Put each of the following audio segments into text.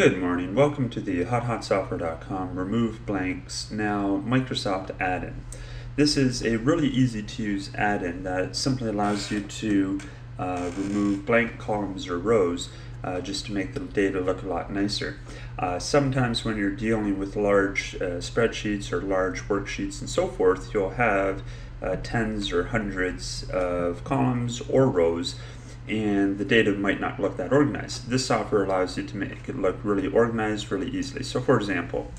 Good morning, welcome to the HotHotSoftware.com Remove Blanks Now Microsoft Add-in. This is a really easy to use add-in that simply allows you to remove blank columns or rows just to make the data look a lot nicer. Sometimes when you're dealing with large spreadsheets or large worksheets and so forth, you'll have tens or hundreds of columns or rows, and the data might not look that organized. This software allows you to make it look really organized really easily. So for example,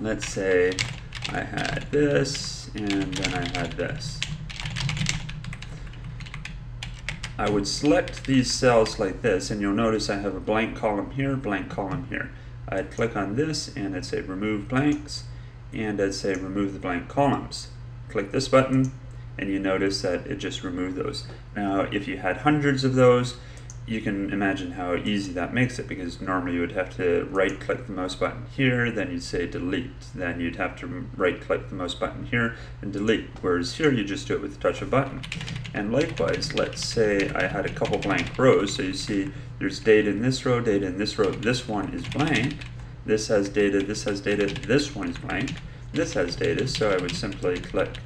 let's say I had this and then I had this. I would select these cells like this, and you'll notice I have a blank column here, blank column here. I'd click on this and I'd say remove blanks, and I'd say remove the blank columns. Click this button, and you notice that it just removed those. Now, if you had hundreds of those, you can imagine how easy that makes it, because normally you would have to right-click the mouse button here, then you'd say delete, then you'd have to right-click the mouse button here and delete, whereas here you just do it with the touch of a button. And likewise, let's say I had a couple blank rows, so you see there's data in this row, data in this row, this one is blank, this has data, this one is blank, this has data, so I would simply click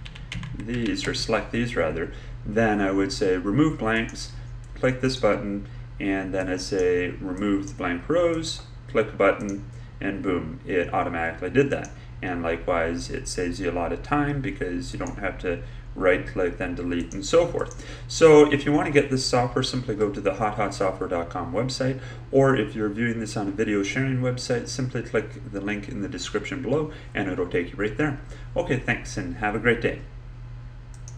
these, or select these rather, then I would say remove blanks, click this button, and then I say remove the blank rows, click a button, and boom, it automatically did that. And likewise, it saves you a lot of time because you don't have to right click, then delete, and so forth. So if you want to get this software, simply go to the HotHotSoftware.com website, or if you're viewing this on a video sharing website, simply click the link in the description below and it'll take you right there. Okay, thanks, and have a great day.